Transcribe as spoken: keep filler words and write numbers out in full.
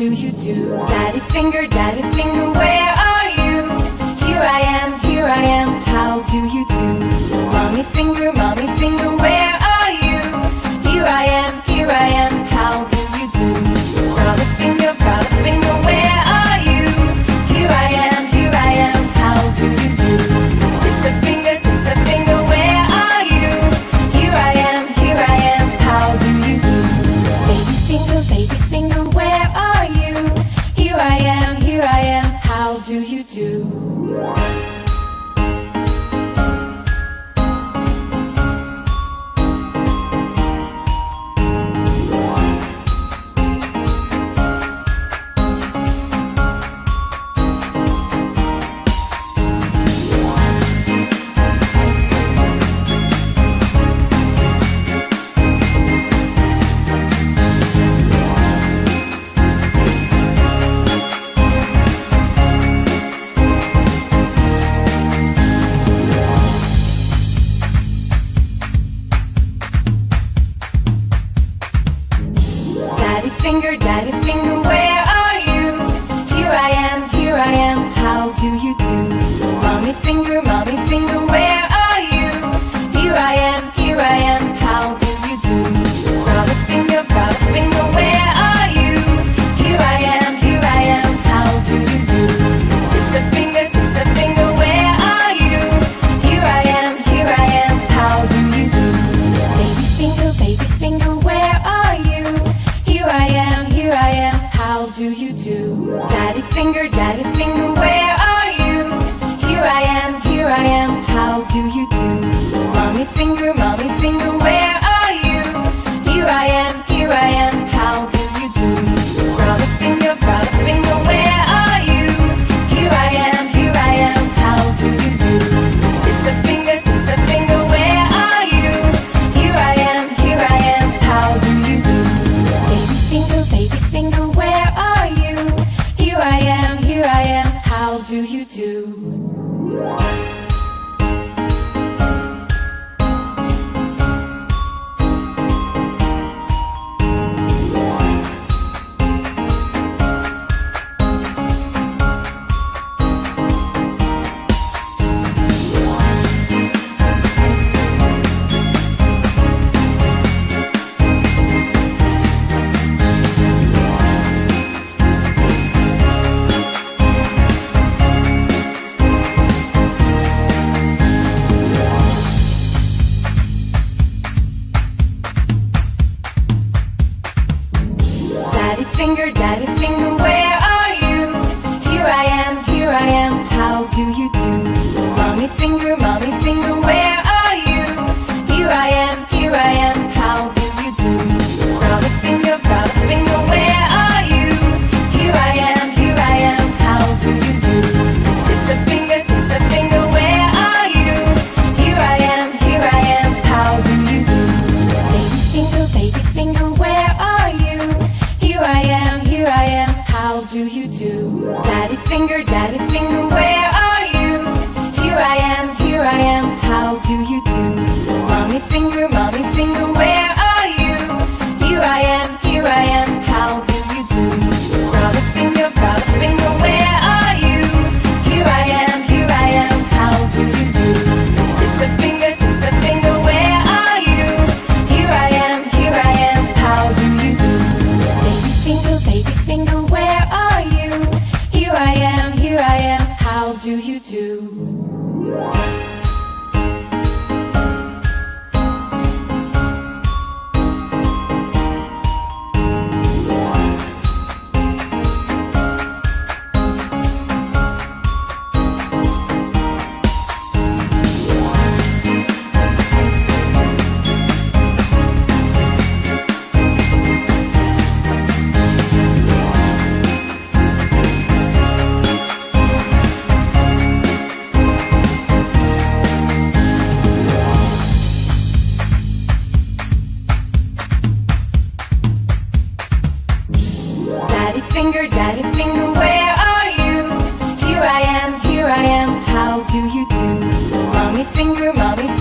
do you do? Daddy finger, daddy finger, where are you? Here I am, here I am, how do you do? Mommy finger, mommy finger, where are you? Here I am, here I am, how do you do? Brother finger, brother finger, where are you? Here I am, here I am, how do you do? Sister finger, sister finger, where are you? Here I am, here I am, how do you do? Baby finger, baby finger, where are you? Here I am, here I am, how do you do? Daddy finger, daddy finger, where are you? Here I am, here I am, how do you do? Mommy finger, mommy finger, where are you? Here I am, here I am, how do you do? Brother finger, brother finger, where are you? Here I am, here I am, how do you do? Sister finger, sister finger, where are you? Here I am, here I am, how do you do? Baby finger, baby finger, where are you? Here I am, here I am, how do you do? Daddy finger, daddy finger, where are you? Here I am, here I am, how do you do? Mommy finger, mommy finger, where are you? Here I am, here I am, how do you do? Brother finger, brother finger, where are you? Here I am, here I am, how do you do? Sister finger, sister finger, where are you? Here I am, here I am, how do you do? Baby finger, baby finger, where are you? Here I am, here I am, how do you do? Daddy finger, daddy finger, where are you? Here I am, here I am, how do you do? Mommy finger, mommy finger, where are you? Here I am, here I am, how do you do? Brother finger, brother finger, where are you? Here I am, here I am, how do you do? Sister finger, sister finger, where are you? Here I am, here I am, how do you do? Baby finger, baby finger, where are you? Here I am, here I am, how do you do? Daddy finger, daddy finger, where are you? Here I am, here I am, how do you do? Mommy finger, mommy finger, where are you? Here I am, here I am, how do you do? Brother finger, brother finger, where are you? Here I am, here I am, how do you do? Sister finger, sister finger, where are you? Here I am, here I am, how do you do? Baby finger, where are you? Here I am, here I am, how do you do? Daddy finger, daddy finger, where are you? Here I am, here I am, how do you do? Mommy finger, mommy finger.